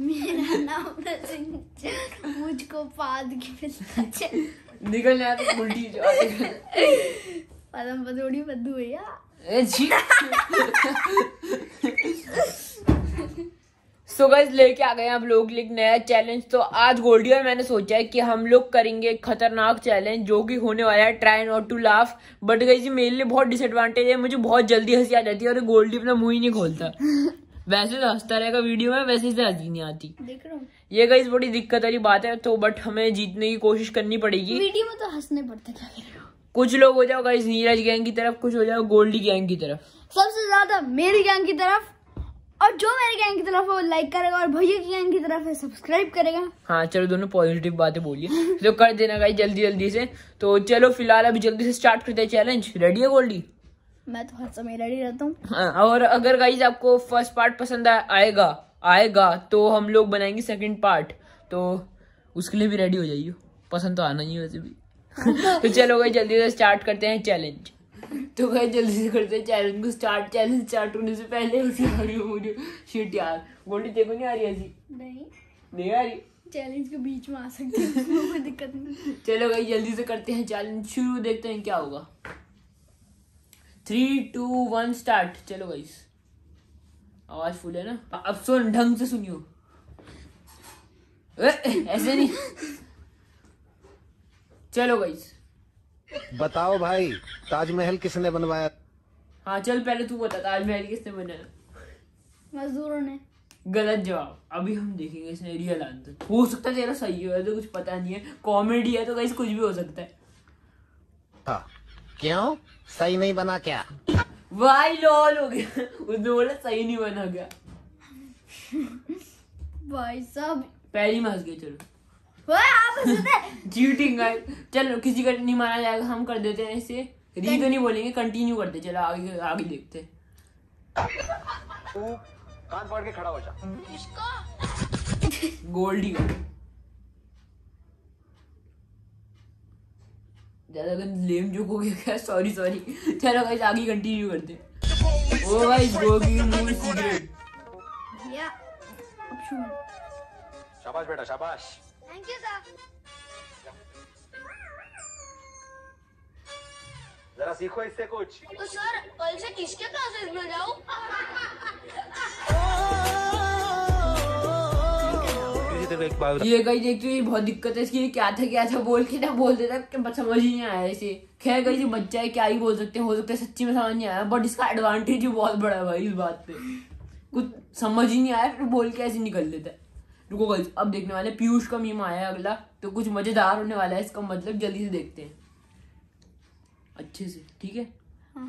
मेरा नाम रसिंग, मुझको पाद की फिसला चल निकल जाए तो उल्टी पदम पदोड़ी पद्दू भैया सो गाइस लेके आ गए आप लोग एक नया चैलेंज। तो आज गोल्डी और मैंने सोचा है कि हम लोग करेंगे एक खतरनाक चैलेंज जो कि होने वाला है try not to laugh. But guys ये मेरे लिए बहुत डिसएडवांटेज है, मुझे बहुत जल्दी हंसी आ जाती है और गोल्डी अपना मुंह ही नहीं खोलता वैसे तो हंसता रहेगा वीडियो में, वैसे इसे हंसी नहीं आती, देख रहा हूँ। ये गाइस बड़ी दिक्कत वाली बात है, तो बट हमें जीतने की कोशिश करनी पड़ेगी। वीडियो में तो हंसने पड़ता है। कुछ लोग हो जाओ गाइस नीरज गैंग की तरफ, कुछ हो जाओ गोल्डी गैंग की तरफ, सबसे ज्यादा मेरी गैंग की तरफ। और जो मेरी गैंग की तरफ है वो लाइक करेगा और भैया की गैंग की तरफ है सब्सक्राइब करेगा। हाँ चलो दोनों पॉजिटिव बातें बोलिए तो कर देना गाइस जल्दी जल्दी से। तो चलो फिलहाल अभी जल्दी से स्टार्ट करते हैं चैलेंज। रेडी है गोल्डी? मैं तो हर समय रेडी रहता हूँ। हाँ, और अगर गाइस आपको फर्स्ट पार्ट पसंद आएगा तो हम लोग बनाएंगे सेकंड पार्ट, तो उसके लिए भी रेडी हो जाइए। पसंद तो आना ही वैसे भी तो चलो गाइस जल्दी से स्टार्ट करते हैं चैलेंज। तो गाइस जल्दी से करते हैं चैलेंज को स्टार्ट। चैलेंज स्टार्ट होने से पहले उसी शिट यार गोल्डी देखो नहीं आ रही ऐसी नहीं आ रही। चैलेंज के बीच में आ सकते हैं, कोई दिक्कत नहीं। चलो गाइस जल्दी से करते हैं चैलेंज शुरू, देखते हैं क्या होगा। 3 2 1 स्टार्ट। चलो गाइस आवाज फुल है ना, अब सुन ढंग से सुनियो ऐसे नहीं। चलो गाइस बताओ भाई ताजमहल किसने बनवाया? हाँ चल पहले तू बता ताजमहल किसने बनाया? मजदूरों ने। गलत जवाब। अभी हम देखेंगे इसने रियल आंसर। हो सकता है तेरा सही हो, तो कुछ पता नहीं है, कॉमेडी है तो गाइस कुछ भी हो सकता है। हाँ क्यों सही नहीं बना क्या? भाई लॉल हो गया, उसने बोला सही नहीं बना क्या भाई साहब पहली में हंस गए। चलो आप चीटिंग है। चलो किसी का नहीं माना जाएगा, हम कर देते हैं इसे री तो नहीं बोलेंगे, कंटिन्यू करते। चलो आगे आगे देखते कान पकड़ के खड़ा हो जा इसको गोल्डी का ज़्यादा लेम जोक हो गया क्या? सॉरी। चलो गाइस आगे कंटिन्यू करते हैं। Oh guys Gogi movie secret या ऑप्शन। शाबाश बेटा शाबाश, थैंक यू सर। जरा सीखो इससे कुछ। तो सर कल से किसके क्लासेस में जाऊं? ये गाइस एक तो ये बहुत दिक्कत है इसकी, क्या था बोल के ना बोल देता है, समझ ही नहीं आया इसे। खैर गाइस ये बच्चा है क्या ही बोल सकते हैं, हो सकता है सच्ची में समझ नहीं आया, बट इसका एडवांटेज बहुत बड़ा है भाई इस बात पे। कुछ समझ ही नहीं आया फिर बोल के ऐसे निकल देता है। रुको गाइस अब देखने वाले पीयूष का मीम आया है अगला, तो कुछ मजेदार होने वाला है इसका मतलब। जल्दी से देखते हैं अच्छे से, ठीक है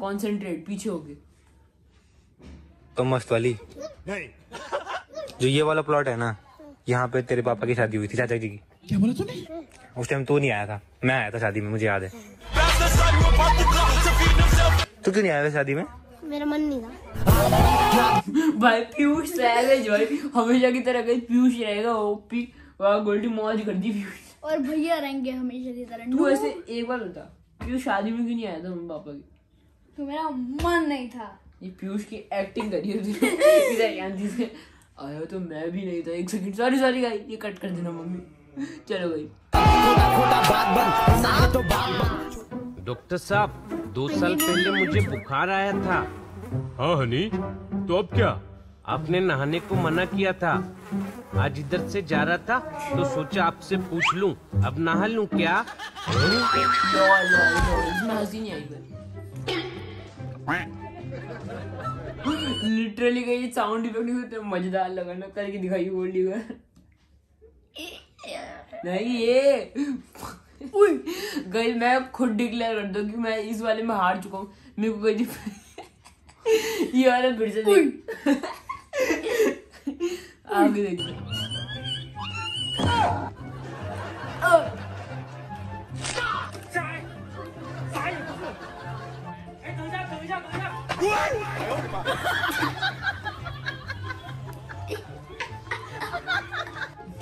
कॉन्सेंट्रेट पीछे होके। तो मस्त वाली जो ये वाला प्लॉट है ना, यहाँ पे तेरे पापा की शादी हुई थी चाचा जी की। क्या बोला तूने? उस टाइम तू नहीं आया था, मैं आया था शादी में, मुझे याद है। तू क्यों नहीं आया था शादी में? मेरा मन नहीं था भाई। पीयूष सैवेज भाई हमेशा की तरह गई, पीयूष रहेगा ओपी। वाह गोल्डी मौज कर दी। पीयूष और भैया रहेंगे हमेशा की तरह। तू ऐसे एक बार बता पीयूष शादी में क्यों नहीं आया था मम्मी पापा की? तो मेरा मन नहीं था। ये पीयूष की एक्टिंग करिए आया तो मैं भी नहीं था। एक सेकंड सॉरी गाइस ये कट कर देना मम्मी। चलो भाई डॉक्टर साहब 2 साल पहले मुझे बुखार आया था। हाँ हनी तो अब क्या? आपने नहाने को मना किया था। आज इधर से जा रहा था तो सोचा आपसे पूछ लूं अब नहा लूं क्या? इसमें हंसी नहीं आई लिटरली गई साउंड इफेक्ट नहीं होते, मजेदार लगा ना करके दिखाई गोल्डी का। नहीं ये गई मैं खुद डिक्लेयर कर दूं कि मैं इस वाले में हार चुका हूँ, मेरे को गई ये वाला फिर से आगे देखिए।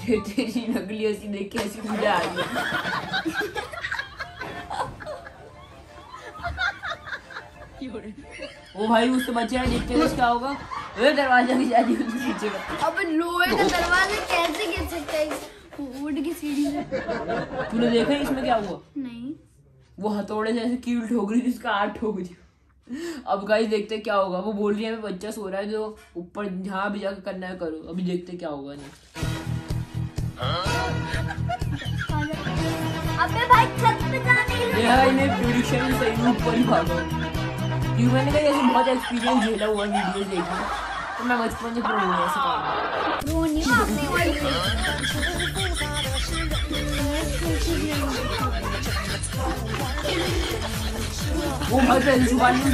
तेरी नकली हंसी देख के ऐसी मजा आ गई। वो भाई उससे बचा है, देखते हैं क्या होगा। लोहे दरवाजे की जाली खींचेगा। अब लोहे का दरवाजा कैसे खींच सकता है वुड की सीढ़ी से? तूने देखा इसमें क्या हुआ? नहीं, वो हथौड़े जैसे कील ठोक रही थी, उसका 8 ठोक दी। अब गाइस देखते क्या होगा। वो बोल रही है मैं बच्चा सो रहा है, जो ऊपर जहाँ भी जाकर करना है करो। अभी देखते क्या होगा। अबे भाई छत पे जाने के लिए यार इन्हें प्रोडिक्शन सही में ऊपर ही भागो। मैंने कहा ऐसे बहुत एक्सपीरियंस झेला हुआ वीडियो देखा, तो मैं बचपन से प्रो हूँ ऐसे काम। वो भाई पहले सुबह नहीं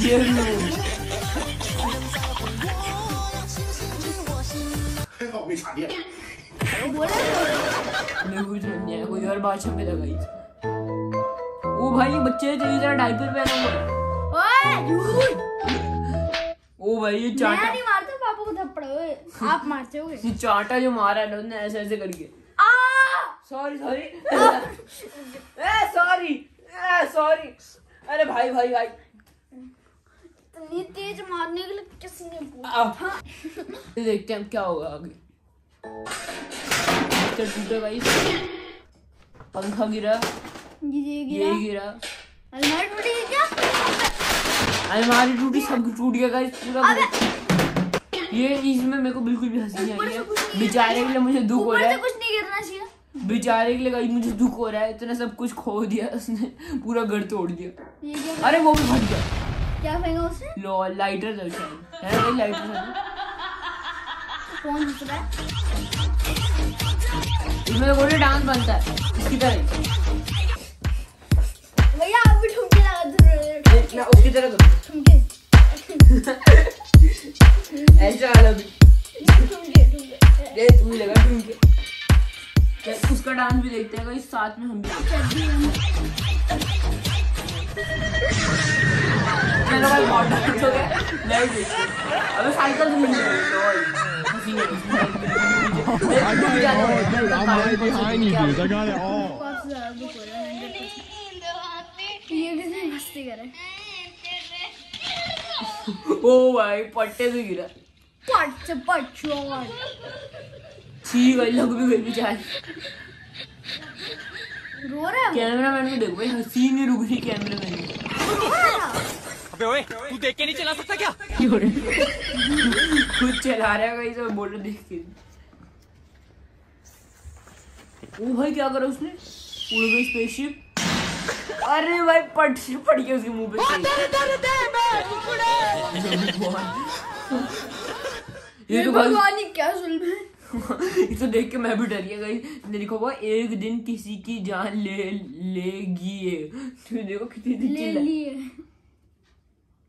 जेल में बोला मैं कुछ नहीं है। कोई और बात छपे लगाई। वो भाई बच्चे तेरी तरह डायपर पहना हुआ। ओ भाई ये चाटा मैं नहीं मारता, पापा को थप्पड़ हो आप मारते हो। ये चाटा जो मारा है उसने ऐसे ऐसे करके सॉरी सॉरी सॉरी सॉरी। अरे भाई भाई भाई इतनी तेज मारने के लिए किसी ने पूछा। देखते हैं क्या होगा आगे। टूटे भाई, पंखा गिरा, ये गिरा, अलमारी टूटी क्या? अलमारी टूटी, सब टूट गया गाइस पूरा। ये इसमें मेरे को बिल्कुल भी हंसी नहीं आई है। बेचारे के लिए मुझे दुख हो रहा है। कुछ नहीं गिरना चाहिए बेचारे के लिए। गाइस मुझे दुख हो रहा है, इतना सब कुछ खो दिया उसने, पूरा घर तोड़ दिया। ये क्या? अरे वो भी फट गया। क्या फेंका उसने? लो लाइटर था शायद। है भाई लाइटर कौन दूसरा है? इसमें गोल्डी डांस बनता है इसकी तरह। भैया आप भी ठुमके लगा दो ना उसकी तरह। ठुमके ऐसा वाला भी ठुमके ठुमके ये तुम्हें लगा ठुमके। उसका डांस भी देखते हैं गाइस, साथ में हम भी। चलो भाई बहुत डांस हो गया। अबे साइकिल से मिल गई। ओ भाई पट्टे से गिरा। पट से पट चोर ठीक है। लोग भी गई बेचारे रो रहा है। कैमरामैन को देखो भाई हंसी नहीं रुक रही। कैमरामैन अबे ओए तू देख के नहीं चला सकता क्या? क्यों रे खुद चला रहा है भाई सब बोल रहे देख के। वो भाई क्या करा उसने? उड़ गई स्पेसशिप। अरे भाई पट से पड़ गया उसके मुंह पे। ये तो भगवान ही क्या जुल्म है। इसको देख के मैं भी डर गया गाइस। देखो वो एक दिन किसी की जान लेगी। तूने देखो कितनी देर चिल्लाई।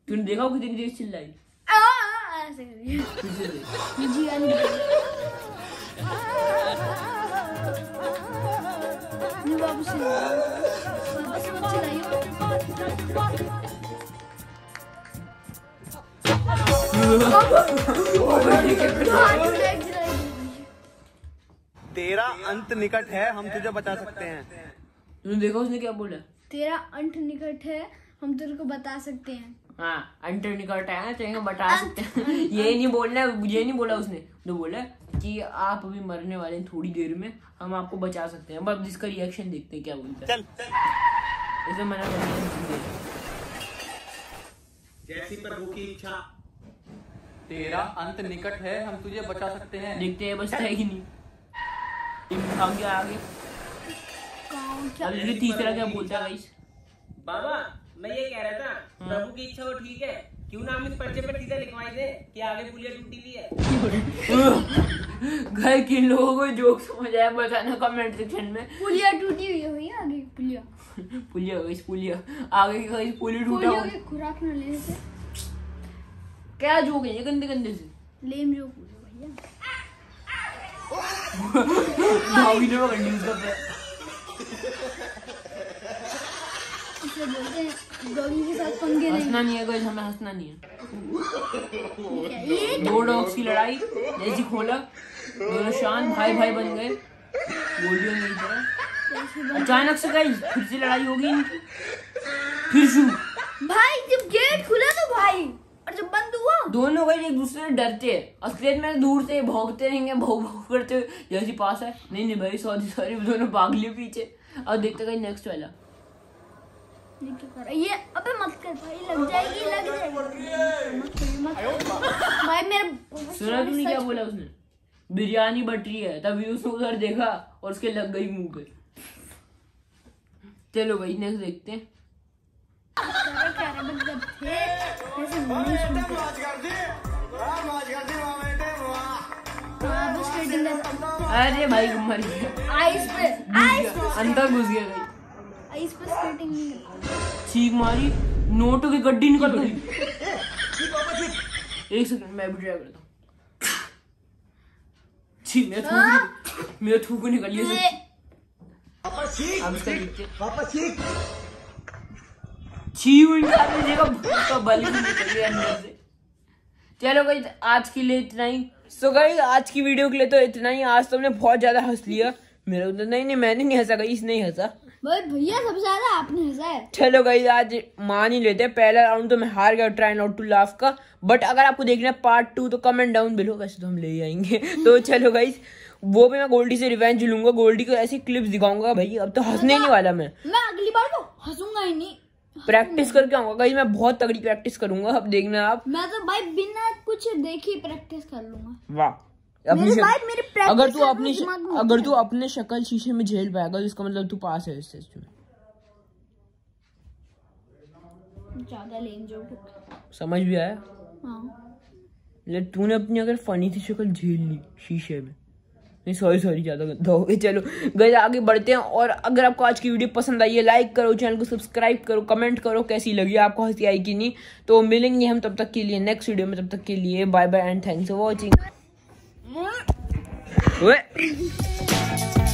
तूने देखा कितनी देर चिल्लाई ऐसे करके। तेरा अंत निकट है हम तुझे बता सकते हैं। तूने देखा उसने क्या बोला? तेरा अंत निकट है हम तेरे को बता सकते हैं। हाँ अंत निकट है तेरे को बता सकते हैं। ये नहीं बोलना, ये नहीं बोला उसने। तो बोला कि आप अभी मरने वाले हैं, थोड़ी देर में हम आपको बचा सकते हैं। बस इसका रिएक्शन देखते हैं क्या बोलता है। ऐसे मना जैसी प्रभु की इच्छा। तेरा अंत निकट है हम तुझे बचा सकते हैं। देखते हैं बचता है कि नहीं। आगे आगे अब तीसरा क्या बोलता है? बाबा मैं ये कह रहा था प्रभु की इच्छा वो ठीक है, क्यों ना हम इस पर्चे पर सीधा लिखवाए दे कि आगे पुलिया टूटी हुई है। घर के लोगों को जोक समझ आया बताना कमेंट सेक्शन में। पुलिया टूटी हुई है भैया आगे। पुलिया पुलिया गई पुलिया आगे गई पुलिया टूटा। खुराक न लेने से क्या जोक है ये? गंदे गंदे से लेम जोक भैया। हंसना नहीं है गाइस, हमें हंसना नहीं है। दो डॉग्स की लड़ाई जैसी खोला, दोनों शान भाई भाई बन गए। गोलियों नहीं तरह अचानक से गाइस फिर से लड़ाई होगी इनकी। फिर भाई जब गेट खुला तो भाई और जब बंद हुआ? दोनों भाई एक दूसरे से डरते हैं, असलियत में दूर से भौंकते रहेंगे, भौंक भौंक करते हुए जैसे पास है। नहीं नहीं भाई सॉरी सॉरी, दोनों भाग लिए पीछे और देखते कहीं नेक्स्ट वाला ये। अबे मत कर भाई, लग जाएगी लग जाएगी भाई मेरे। सुना तुमने क्या बोला उसने? बिरयानी बट रही है, तभी उसने उधर देखा और उसके लग गई मुंह पे। चलो भाई नेक्स्ट देखते हैं। अरे भाई मर गया, अंदर घुस गया भाई। आइस पे स्केटिंग नहीं, छींक मारी, नोटों की गड्डी निकल गई। एक सेकंड मैं भी ट्राई करता हूँ। छी मेरा थूक निकल गया। वापस का बल निकल गया अंदर से। चलो गाइस आज के लिए इतना ही। सो गाइस आज की वीडियो के लिए तो इतना ही। आज तुमने बहुत ज्यादा हंस लिया मेरे उधर। नहीं नहीं मैंने नहीं हंसा, गाइस नहीं हंसा भैया, सबसे ज्यादा आपने हंसा है। चलो गाइस आज मान ही लेते हैं, पहला राउंड तो मैं हार गया ट्राई नॉट टू लाफ का। बट अगर आपको देखना है पार्ट 2 तो कमेंट डाउन बिलो, वैसे तो हम ले आएंगे। तो चलो गाइस वो भी मैं गोल्डी से रिवेंज लूंगा, गोल्डी को ऐसी क्लिप्स दिखाऊंगा भाई। अब तो हंसने नहीं वाला मैं अगली बार तो हंसूंगा ही नहीं, प्रैक्टिस करके आऊंगा गाइस। मैं बहुत तगड़ी प्रैक्टिस करूंगा, अब देखना आप। मैं तो भाई बिना कुछ देखे प्रैक्टिस कर लूंगा। वाह अगर तू अपने शक्ल शीशे में झेल पाएगा तो इसका मतलब तू पास है। इससे ज़्यादा लेन जोक समझ भी आया? हाँ। लेकिन तूने अपनी अगर फनी सी शक्ल झेल ली शीशे में, नहीं सॉरी सॉरी ज्यादा गंदा हो गया। चलो गाइस आगे बढ़ते हैं। और अगर आपको आज की वीडियो पसंद आई है लाइक करो, चैनल को सब्सक्राइब करो, कमेंट करो कैसी लगी आपको, हंसी आई कि नहीं। तो मिलेंगे हम तब तक के लिए नेक्स्ट वीडियो में, तब तक के लिए bye bye and thanks for watching. What?